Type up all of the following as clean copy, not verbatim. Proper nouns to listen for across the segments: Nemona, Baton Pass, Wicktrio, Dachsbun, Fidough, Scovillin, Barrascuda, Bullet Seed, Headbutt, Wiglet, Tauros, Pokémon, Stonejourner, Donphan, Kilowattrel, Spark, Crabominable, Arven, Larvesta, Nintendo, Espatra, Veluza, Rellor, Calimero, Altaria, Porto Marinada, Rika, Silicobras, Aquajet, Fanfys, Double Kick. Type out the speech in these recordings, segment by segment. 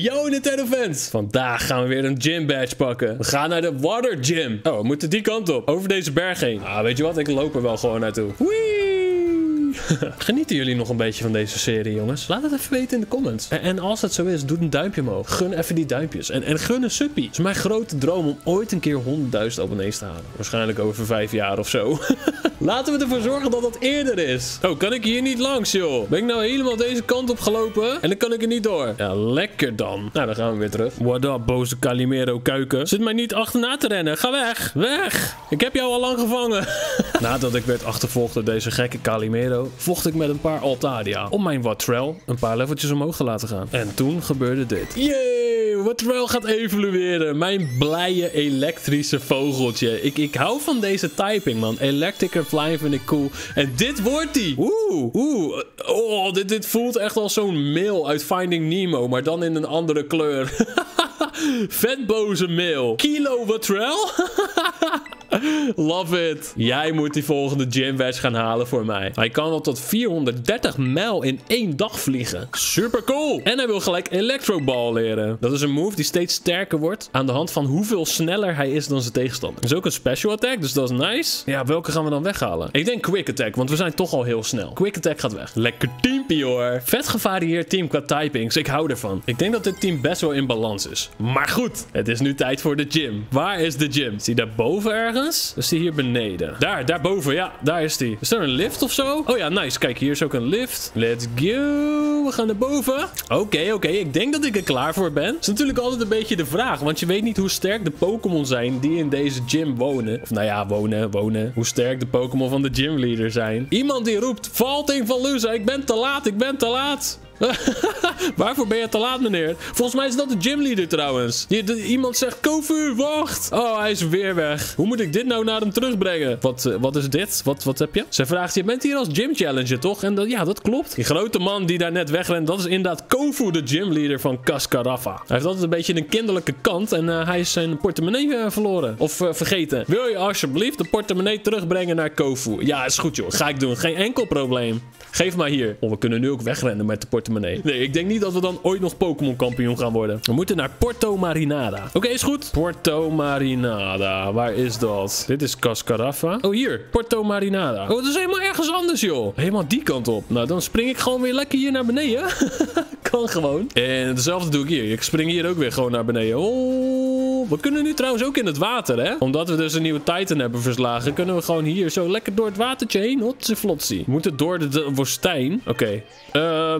Yo Nintendo fans! Vandaag gaan we weer een gym badge pakken. We gaan naar de Water Gym. Oh, we moeten die kant op. Over deze berg heen. Ah, weet je wat? Ik loop er wel gewoon naartoe. Whee! Genieten jullie nog een beetje van deze serie, jongens? Laat het even weten in de comments. En als dat zo is, doe een duimpje omhoog. Gun even die duimpjes. En gun een suppie. Het is mijn grote droom om ooit een keer 100.000 abonnees te halen. Waarschijnlijk over 5 jaar of zo. Laten we ervoor zorgen dat dat eerder is. Oh, kan ik hier niet langs, joh? Ben ik nou helemaal deze kant op gelopen? En dan kan ik er niet door. Ja, lekker dan. Nou, dan gaan we weer terug. What up, boze Calimero kuiken. Zit mij niet achterna te rennen. Ga weg. Weg. Ik heb jou al lang gevangen. Nadat ik werd achtervolgd door deze gekke Calimero, vocht ik met een paar Altaria om mijn Wattrel een paar leveltjes omhoog te laten gaan. En toen gebeurde dit. Yay, Wattrel gaat evolueren. Mijn blije elektrische vogeltje. Ik hou van deze typing, man. Electric Flying vind ik cool. En dit wordt die. Oeh. Oeh. Oh, dit voelt echt als zo'n mail uit Finding Nemo. Maar dan in een andere kleur. Vetboze mail. Kilowattrel. Love it. Jij moet die volgende gym badge gaan halen voor mij. Hij kan al tot 430 mijl in 1 dag vliegen. Super cool. En hij wil gelijk Electro Ball leren. Dat is een move die steeds sterker wordt aan de hand van hoeveel sneller hij is dan zijn tegenstander. Er is ook een special attack, dus dat is nice. Ja, welke gaan we dan weghalen? Ik denk Quick Attack, want we zijn toch al heel snel. Quick Attack gaat weg. Lekker teampie, hoor. Vet gevarieerd team qua typings. Ik hou ervan. Ik denk dat dit team best wel in balans is. Maar goed, het is nu tijd voor de gym. Waar is de gym? Is die daarboven ergens? Is die hier beneden? Daarboven. Ja, daar is die. Is er een lift of zo? Oh ja, nice. Kijk, hier is ook een lift. Let's go. We gaan naar boven. Oké. Ik denk dat ik er klaar voor ben. Is natuurlijk altijd een beetje de vraag. Want je weet niet hoe sterk de Pokémon zijn die in deze gym wonen. Of nou ja, wonen. Hoe sterk de Pokémon van de gymleader zijn. Iemand die roept, Vaulting van Luza. Ik ben te laat. Ik ben te laat. Waarvoor ben je te laat, meneer? Volgens mij is dat de gymleader trouwens. Iemand zegt, Kofu, wacht. Oh, hij is weer weg. Hoe moet ik dit nou naar hem terugbrengen? Wat is dit? Wat heb je? Zij vraagt, je bent hier als gym challenger, toch? En ja, dat klopt. Die grote man die daar net wegrent, dat is inderdaad Kofu, de gymleader van Cascarrafa. Hij heeft altijd een beetje een kinderlijke kant en hij is zijn portemonnee verloren. Of vergeten. Wil je alsjeblieft de portemonnee terugbrengen naar Kofu? Ja, is goed, joh. Ga ik doen. Geen enkel probleem. Geef maar hier. Oh, we kunnen nu ook wegrennen met de portemonnee. Nee, ik denk niet dat we dan ooit nog Pokémon kampioen gaan worden. We moeten naar Porto Marinada. Oké, is goed. Porto Marinada. Waar is dat? Dit is Cascarrafa. Oh, hier. Porto Marinada. Oh, dat is helemaal ergens anders, joh. Helemaal die kant op. Nou, dan spring ik gewoon weer lekker hier naar beneden. Kan gewoon. En hetzelfde doe ik hier. Ik spring hier ook weer gewoon naar beneden. Oh, we kunnen nu trouwens ook in het water, hè. Omdat we dus een nieuwe Titan hebben verslagen, kunnen we gewoon hier zo lekker door het watertje heen. Hotse flotsie. We moeten door de woestijn. Oké.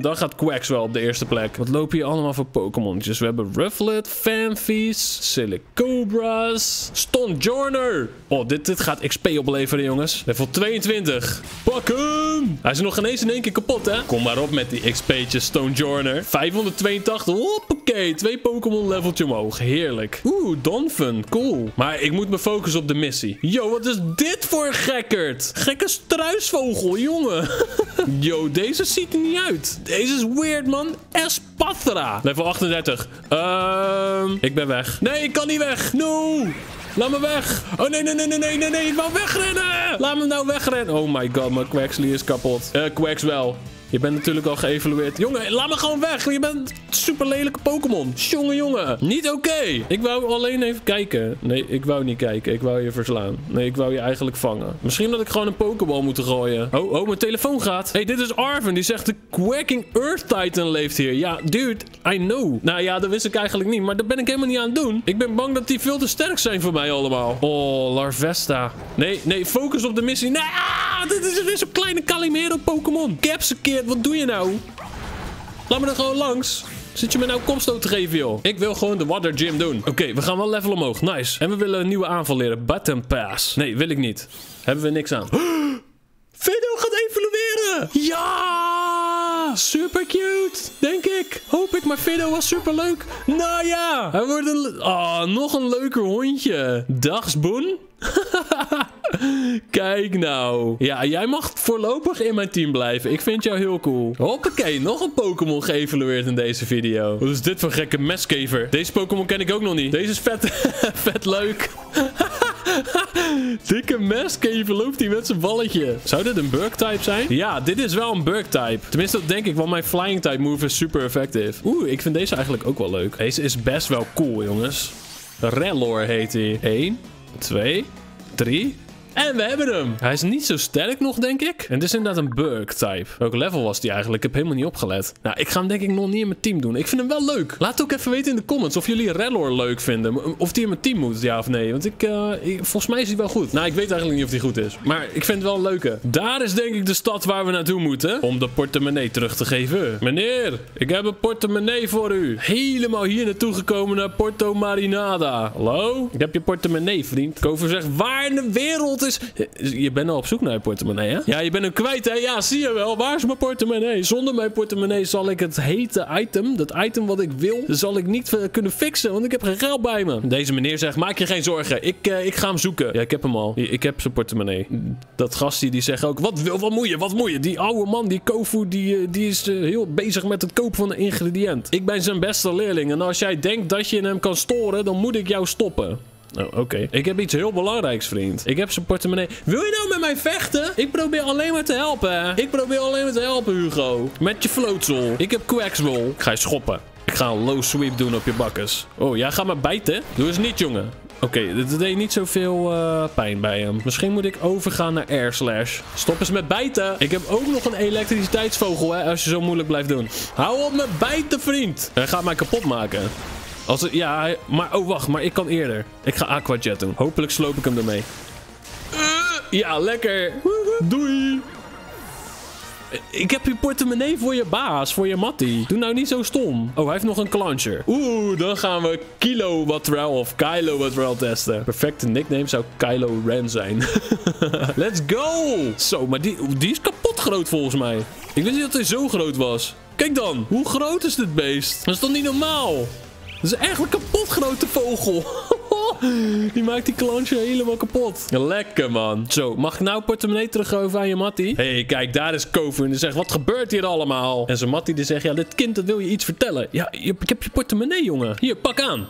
Dan gaat Quaxly wel op de eerste plek. Wat lopen hier allemaal voor Pokémontjes? We hebben Rufflet, Fanfys, Silicobras, Stonejourner. Oh, dit gaat XP opleveren, jongens. Level 22. Pak hem! Hij is nog ineens in één keer kapot, hè? Kom maar op met die XP'tjes, Stonejourner. 582. Hoppakee. 2 Pokémon leveltje omhoog. Heerlijk. Oeh, Donphan. Cool. Maar ik moet me focussen op de missie. Yo, wat is dit voor een gekkerd? Gekke struisvogel, jongen. Yo, deze ziet er niet uit. Deze is weird, man. Espatra. Level 38. Ik ben weg. Nee, ik kan niet weg. No. Laat me weg. Oh, nee. Ik wou wegrennen. Laat me nou wegrennen. Oh my god, mijn Quaxly is kapot. Quax wel. Je bent natuurlijk al geëvalueerd. Jongen, laat me gewoon weg. Je bent een super lelijke Pokémon. Jongen. Niet oké. Ik wou alleen even kijken. Nee, ik wou niet kijken. Ik wou je verslaan. Nee, ik wou je eigenlijk vangen. Misschien dat ik gewoon een Pokéball moet gooien. Oh, mijn telefoon gaat. Hé, dit is Arven. Die zegt de Quacking Earth Titan leeft hier. Ja, dude, I know. Nou ja, dat wist ik eigenlijk niet. Maar dat ben ik helemaal niet aan het doen. Ik ben bang dat die veel te sterk zijn voor mij allemaal. Oh, Larvesta. Nee, focus op de missie. Nee, dit is weer zo'n kleine Calimero Pokémon. Caps keer. Wat doe je nou? Laat me er gewoon langs. Zit je me nou kopstoot te geven, joh? Ik wil gewoon de Water Gym doen. Oké, we gaan wel level omhoog. Nice. En we willen een nieuwe aanval leren. Baton Pass. Nee, wil ik niet. Hebben we niks aan. Fidough gaat evolueren! Ja! Super cute, denk ik. Hoop ik, maar Fidough was super leuk. Nou ja, hij wordt een... Oh, nog een leuker hondje. Dachsbun? Kijk nou. Ja, jij mag voorlopig in mijn team blijven. Ik vind jou heel cool. Hoppakee, nog een Pokémon geëvalueerd in deze video. Wat is dit voor gekke meskever? Deze Pokémon ken ik ook nog niet. Deze is vet leuk. Dikke mescave verloopt hij met zijn balletje. Zou dit een bug-type zijn? Ja, dit is wel een bug-type. Tenminste, dat denk ik, want mijn flying-type move is super effectief. Oeh, ik vind deze eigenlijk ook wel leuk. Deze is best wel cool, jongens. Rellor heet hij. 1, 2, 3... En we hebben hem. Hij is niet zo sterk nog, denk ik. En dit is inderdaad een Burg-type. Welk level was die eigenlijk? Ik heb helemaal niet opgelet. Nou, ik ga hem denk ik nog niet in mijn team doen. Ik vind hem wel leuk. Laat het ook even weten in de comments of jullie Rellor leuk vinden. Of die in mijn team moet, ja of nee. Want volgens mij is hij wel goed. Nou, ik weet eigenlijk niet of hij goed is. Maar ik vind het wel een leuke. Daar is denk ik de stad waar we naartoe moeten. Om de portemonnee terug te geven. Meneer, ik heb een portemonnee voor u. Helemaal hier naartoe gekomen naar Porto Marinada. Hallo? Ik heb je portemonnee, vriend. Kofu zegt, waar in de wereld? Je bent al op zoek naar je portemonnee, hè? Ja, je bent hem kwijt, hè? Ja, zie je wel. Waar is mijn portemonnee? Zonder mijn portemonnee zal ik het hete item, dat item wat ik wil, zal ik niet kunnen fixen, want ik heb geen geld bij me. Deze meneer zegt, maak je geen zorgen. Ik ga hem zoeken. Ja, ik heb hem al. Ik heb zijn portemonnee. Dat gastje, die zegt ook, wat moet je? Wat moet je? Die oude man, die Kofu, die is heel bezig met het kopen van een ingrediënt. Ik ben zijn beste leerling en als jij denkt dat je in hem kan storen, dan moet ik jou stoppen. Oh, oké. Ik heb iets heel belangrijks, vriend. Ik heb zijn portemonnee. Wil je nou met mij vechten? Ik probeer alleen maar te helpen. Ik probeer alleen maar te helpen, Hugo. Met je flootsel. Ik heb Quaxly. Ik ga je schoppen. Ik ga een low sweep doen op je bakkes. Oh, jij gaat me bijten? Doe eens niet, jongen. Oké, dit deed niet zoveel pijn bij hem. Misschien moet ik overgaan naar Airslash. Stop eens met bijten. Ik heb ook nog een elektriciteitsvogel, hè, als je zo moeilijk blijft doen. Hou op met bijten, vriend. Hij gaat mij kapot maken. Ja, maar... Oh, wacht. Maar ik kan eerder. Ik ga aquajet doen. Hopelijk sloop ik hem ermee. Ja, lekker. Doei. Ik heb je portemonnee voor je baas. Voor je mattie. Doe nou niet zo stom. Oh, hij heeft nog een cluncher. Oeh, dan gaan we Kilowattrel of Kilowattrel testen. Perfecte nickname zou Kylo Ren zijn. Let's go. Zo, maar die is kapot groot volgens mij. Ik wist niet dat hij zo groot was. Kijk dan. Hoe groot is dit beest? Dat is toch niet normaal? Dat is eigenlijk een kapot grote vogel. Die maakt die klantje helemaal kapot. Lekker, man. Zo, mag ik nou portemonnee teruggeven aan je mattie? Hé, kijk, daar is Kofu. En die zegt, wat gebeurt hier allemaal? En zijn mattie die zegt, ja, dit kind, dat wil je iets vertellen. Ja, ik heb je portemonnee, jongen. Hier, pak aan.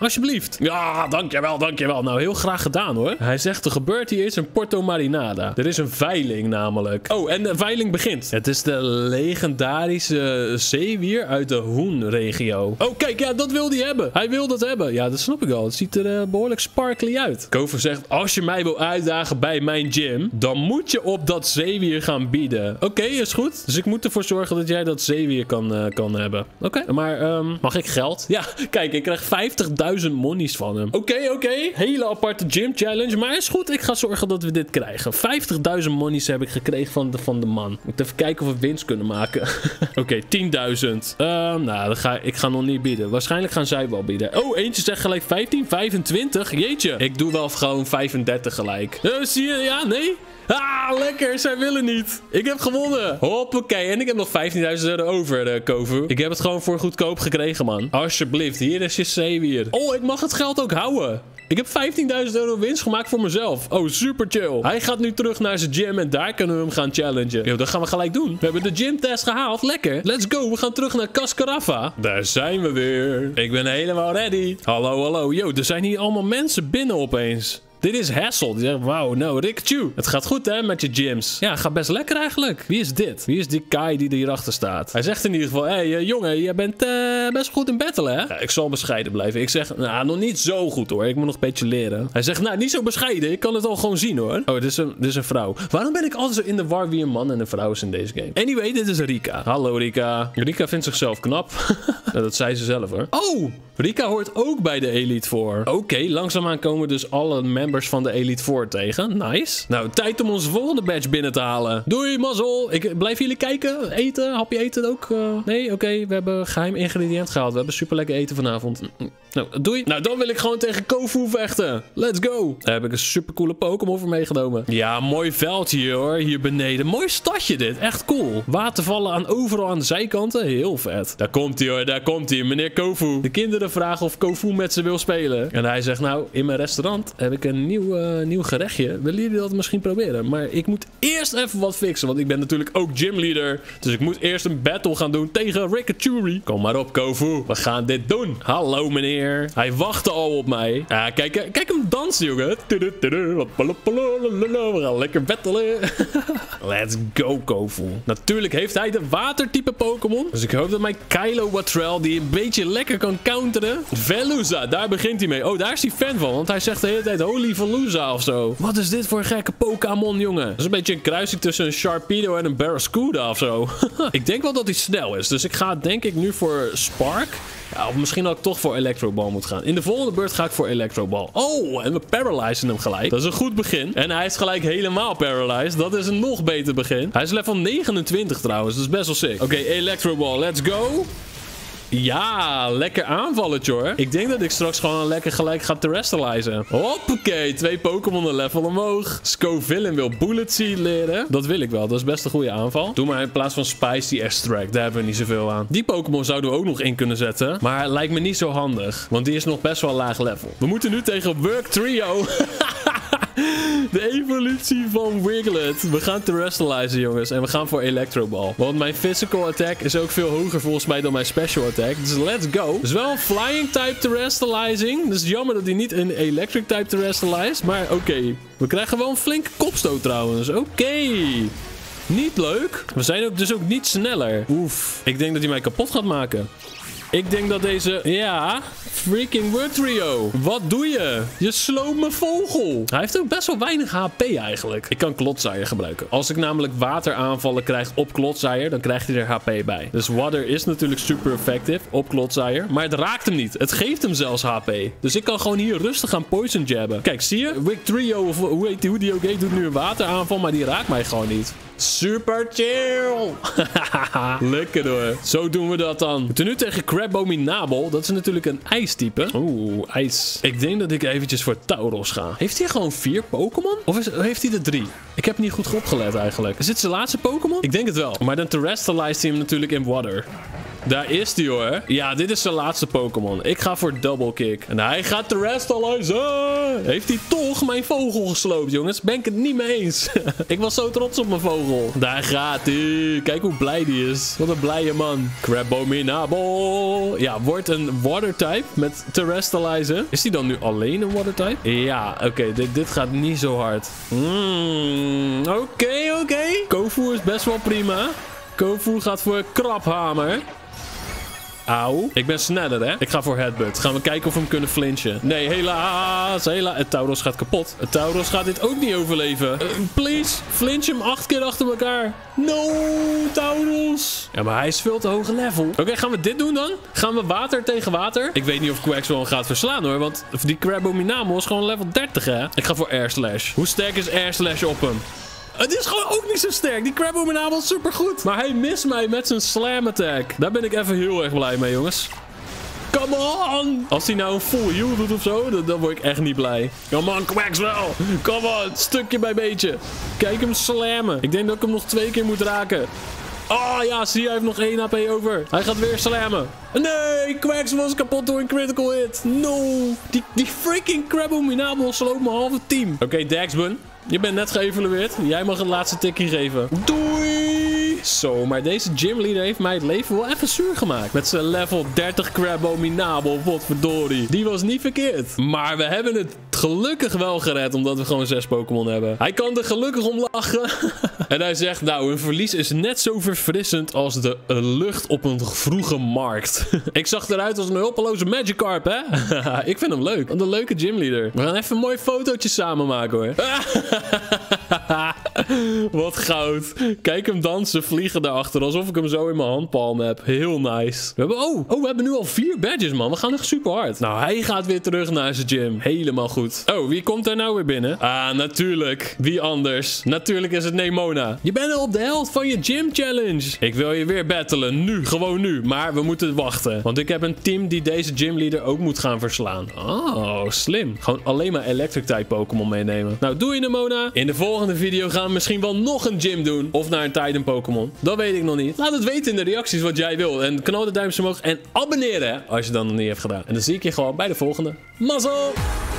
Alsjeblieft. Ja, dankjewel, dankjewel. Nou, heel graag gedaan, hoor. Hij zegt, er gebeurt hier iets in Porto Marinada. Er is een veiling, namelijk. Oh, en de veiling begint. Het is de legendarische zeewier uit de Hoenregio. Oh, kijk, ja, dat wil hij hebben. Hij wil dat hebben. Ja, dat snap ik al. Het ziet er behoorlijk sparkly uit. Kofu zegt, als je mij wil uitdagen bij mijn gym, dan moet je op dat zeewier gaan bieden. Oké, is goed. Dus ik moet ervoor zorgen dat jij dat zeewier kan hebben. Oké, maar mag ik geld? Ja, kijk, ik krijg 50.000 monies van hem. Oké. Hele aparte gym challenge. Maar is goed, ik ga zorgen dat we dit krijgen. 50.000 monies heb ik gekregen van de man. Moet even kijken of we winst kunnen maken. Oké, 10.000. Nou, ik ga nog niet bieden. Waarschijnlijk gaan zij wel bieden. Oh, eentje zegt gelijk 15, 25. Jeetje. Ik doe wel gewoon 35 gelijk. Zie je? Ja, nee? Ah, lekker. Zij willen niet. Ik heb gewonnen. Hoppakee. En ik heb nog 15.000 euro over, Kofu. Ik heb het gewoon voor goedkoop gekregen, man. Alsjeblieft. Hier is je zeewier. Oh, ik mag het geld ook houden. Ik heb 15.000 euro winst gemaakt voor mezelf. Oh, super chill. Hij gaat nu terug naar zijn gym en daar kunnen we hem gaan challengen. Yo, dat gaan we gelijk doen. We hebben de gymtest gehaald. Lekker. Let's go. We gaan terug naar Cascarrafa. Daar zijn we weer. Ik ben helemaal ready. Hallo, hallo. Yo, er zijn hier allemaal mensen binnen opeens. Dit is Hassel. Die zegt, wauw, nou, Rickachu. Het gaat goed, hè, met je gyms. Ja, gaat best lekker eigenlijk. Wie is dit? Wie is die Kai die er hierachter staat? Hij zegt in ieder geval, hé, jongen, jij bent best goed in battle, hè? Ja, ik zal bescheiden blijven. Ik zeg, nou, nog niet zo goed, hoor. Ik moet nog een beetje leren. Hij zegt, nou, niet zo bescheiden. Ik kan het al gewoon zien, hoor. Oh, dit is een vrouw. Waarom ben ik altijd zo in de war wie een man en een vrouw is in deze game? Anyway, dit is Rika. Hallo, Rika. Rika vindt zichzelf knap. Nou, dat zei ze zelf, hoor. Oh, Rika hoort ook bij de Elite Four. Oké, langzaamaan komen dus alle members van de Elite Four tegen. Nice. Nou, tijd om onze volgende badge binnen te halen. Doei, mazzel. Ik blijf jullie kijken. Eten. Hapje eten ook. Nee, oké. We hebben geheim ingrediënt gehaald. We hebben super lekker eten vanavond. Nou, doei. Nou, dan wil ik gewoon tegen Kofu vechten. Let's go. Daar heb ik een super coole Pokémon voor meegenomen. Ja, mooi veld hier, hoor. Hier beneden. Mooi stadje dit. Echt cool. Watervallen overal aan de zijkanten. Heel vet. Daar komt hij, hoor. Daar komt hij. Meneer Kofu. De kinderen vragen of Kofu met ze wil spelen. En hij zegt, nou, in mijn restaurant heb ik een een nieuw gerechtje. Willen jullie dat misschien proberen? Maar ik moet eerst even wat fixen. Want ik ben natuurlijk ook gymleader. Dus ik moet eerst een battle gaan doen tegen Rickachu. Kom maar op, Kofu. We gaan dit doen. Hallo, meneer. Hij wachtte al op mij. Ah, kijk hem dansen, jongen. We gaan lekker battelen. Let's go, Kofu. Natuurlijk heeft hij de watertype Pokémon. Dus ik hoop dat mijn Kilowattrel die een beetje lekker kan counteren. Veluza, daar begint hij mee. Oh, daar is hij fan van. Want hij zegt de hele tijd Holy Veluza of zo. Wat is dit voor een gekke Pokémon, jongen? Dat is een beetje een kruising tussen een Sharpedo en een Barrascuda of zo. Ik denk wel dat hij snel is. Dus ik ga denk ik nu voor Spark. Ja, of misschien dat ik toch voor Electro Ball moet gaan. In de volgende beurt ga ik voor Electro Ball. Oh, en we paralyzen hem gelijk. Dat is een goed begin. En hij is gelijk helemaal paralyzed. Dat is een nog beter begin. Hij is level 29 trouwens. Dat is best wel sick. Oké, Electro Ball. Let's go. Ja, lekker aanvalletje hoor. Ik denk dat ik straks gewoon lekker gelijk ga terrestrializen. Hoppakee, 2 Pokémon een level omhoog. Scovillin wil Bullet Seed leren. Dat wil ik wel, dat is best een goede aanval. Doe maar in plaats van Spice die Extract, daar hebben we niet zoveel aan. Die Pokémon zouden we ook nog in kunnen zetten. Maar lijkt me niet zo handig, want die is nog best wel laag level. We moeten nu tegen Wicktrio. De evolutie van Wiglet. We gaan terrestrializen, jongens. En we gaan voor Electro Ball. Want mijn physical attack is ook veel hoger volgens mij dan mijn special attack. Dus let's go. Het is wel een flying type terrestrializing. Dus jammer dat hij niet een electric type terrestrialize. Maar oké. We krijgen wel een flinke kopstoot trouwens. Oké. Niet leuk. We zijn ook dus ook niet sneller. Oef. Ik denk dat hij mij kapot gaat maken. Ik denk dat deze... Ja... Freaking Wicktrio. Wat doe je? Je sloopt mijn vogel. Hij heeft ook best wel weinig HP eigenlijk. Ik kan klotzaaier gebruiken. Als ik namelijk wateraanvallen krijg op klotzaaier, dan krijgt hij er HP bij. Dus water is natuurlijk super effectief op klotzaaier. Maar het raakt hem niet. Het geeft hem zelfs HP. Dus ik kan gewoon hier rustig aan poison jabben. Kijk, zie je? Wicktrio, of hoe die ook heet, doet nu een wateraanval, maar die raakt mij gewoon niet. Super chill. Lekker hoor. Zo doen we dat dan. We moeten nu tegen Crabominable. Dat is natuurlijk een ijstype. Oeh, ijs. Ik denk dat ik eventjes voor Tauros ga. Heeft hij gewoon 4 Pokémon? Of heeft hij er 3? Ik heb niet goed opgelet eigenlijk. Is dit zijn laatste Pokémon? Ik denk het wel. Maar dan terrestrialize hij hem natuurlijk in water. Daar is die hoor. Ja, dit is zijn laatste Pokémon. Ik ga voor Double Kick. En hij gaat terrestrializen. Heeft hij toch mijn vogel gesloopt, jongens? Ben ik het niet mee eens. Ik was zo trots op mijn vogel. Daar gaat hij. Kijk hoe blij die is. Wat een blije man. Crabominable. Ja, wordt een water type met terrestrializen. Is die dan nu alleen een water type? Ja, oké. Dit gaat niet zo hard. Oké. Kofu is best wel prima. Kofu gaat voor Krabhamer. Auw. Ik ben sneller, hè? Ik ga voor Headbutt. Gaan we kijken of we hem kunnen flinchen. Nee, helaas. Het Tauros gaat kapot. Het Tauros gaat dit ook niet overleven. Please. Flinch hem 8 keer achter elkaar. No, Tauros. Ja, maar hij is veel te hoog level. Oké, gaan we dit doen dan? Gaan we water tegen water? Ik weet niet of Quaxly gaat verslaan, hoor. Want die Crabominable is gewoon level 30, hè? Ik ga voor Airslash. Hoe sterk is Airslash op hem? Het is gewoon ook niet zo sterk. Die Crabominable is supergoed. Maar hij mist mij met zijn slam attack. Daar ben ik even heel erg blij mee, jongens. Come on! Als hij nou een full heal doet of zo, dan word ik echt niet blij. Come on, Quaxwell! Come on, stukje bij beetje. Kijk hem slammen. Ik denk dat ik hem nog 2 keer moet raken. Oh ja, zie je, hij heeft nog 1 HP over. Hij gaat weer slammen. Nee, Quax was kapot door een critical hit. No! Die freaking Crabominable sloopt mijn halve team. Oké, Dachsbun. Je bent net geëvalueerd. Jij mag het laatste tikje geven. Doei! Zo, maar deze gymleader heeft mij het leven wel even zuur gemaakt. Met zijn level 30 Crabominable, potverdorie. Die was niet verkeerd. Maar we hebben het gelukkig wel gered, omdat we gewoon 6 Pokémon hebben. Hij kan er gelukkig om lachen. En hij zegt, nou, een verlies is net zo verfrissend als de lucht op een vroege markt. Ik zag eruit als een hulpeloze Magikarp, hè? Ik vind hem leuk. Wat een leuke gymleader. We gaan even een mooi fotootje samen maken, hoor. Wat goud. Kijk hem dansen, vliegen daarachter. Alsof ik hem zo in mijn handpalm heb. Heel nice. We hebben, we hebben nu al 4 badges, man. We gaan echt super hard. Nou, hij gaat weer terug naar zijn gym. Helemaal goed. Oh, wie komt daar nou weer binnen? Ah, natuurlijk. Wie anders? Natuurlijk is het Nemona. Je bent al op de helft van je gym challenge. Ik wil je weer battelen. Nu. Gewoon nu. Maar we moeten wachten. Want ik heb een team die deze gymleader ook moet gaan verslaan. Oh, slim. Gewoon alleen maar electric type Pokémon meenemen. Nou, doe je Nemona. In de volgende video gaan we misschien wel nog een gym doen. Of naar een Titan Pokémon. Dat weet ik nog niet. Laat het weten in de reacties wat jij wil. En knal de duimpjes omhoog en abonneren als je dat nog niet hebt gedaan. En dan zie ik je gewoon bij de volgende. Mazzel!